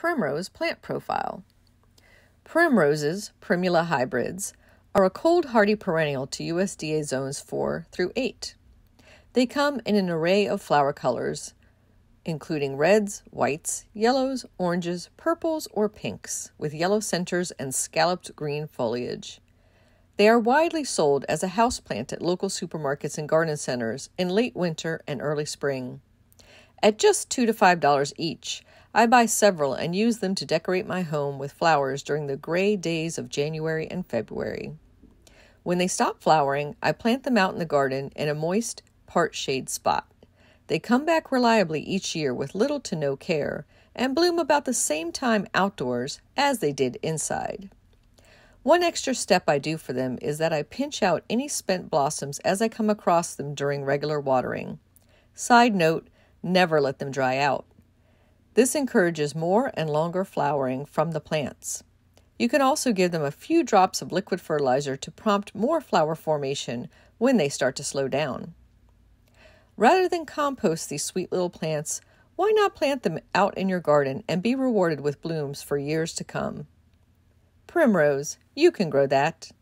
Primrose plant profile. Primroses, Primula hybrids, are a cold-hardy perennial to USDA zones 4 through 8. They come in an array of flower colors, including reds, whites, yellows, oranges, purples, or pinks, with yellow centers and scalloped green foliage. They are widely sold as a houseplant at local supermarkets and garden centers in late winter and early spring. At just $2 to $5 each, I buy several and use them to decorate my home with flowers during the gray days of January and February. When they stop flowering, I plant them out in the garden in a moist, part-shade spot. They come back reliably each year with little to no care and bloom about the same time outdoors as they did inside. One extra step I do for them is that I pinch out any spent blossoms as I come across them during regular watering. Side note, never let them dry out. This encourages more and longer flowering from the plants. You can also give them a few drops of liquid fertilizer to prompt more flower formation when they start to slow down. Rather than compost these sweet little plants, why not plant them out in your garden and be rewarded with blooms for years to come? Primrose, you can grow that.